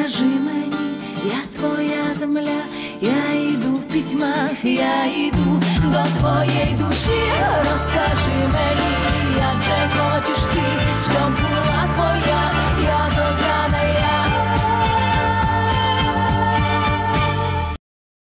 Скажи мені, я твоя земля, я йду в пітьмах, я йду до твоєї душі, розкажи мені.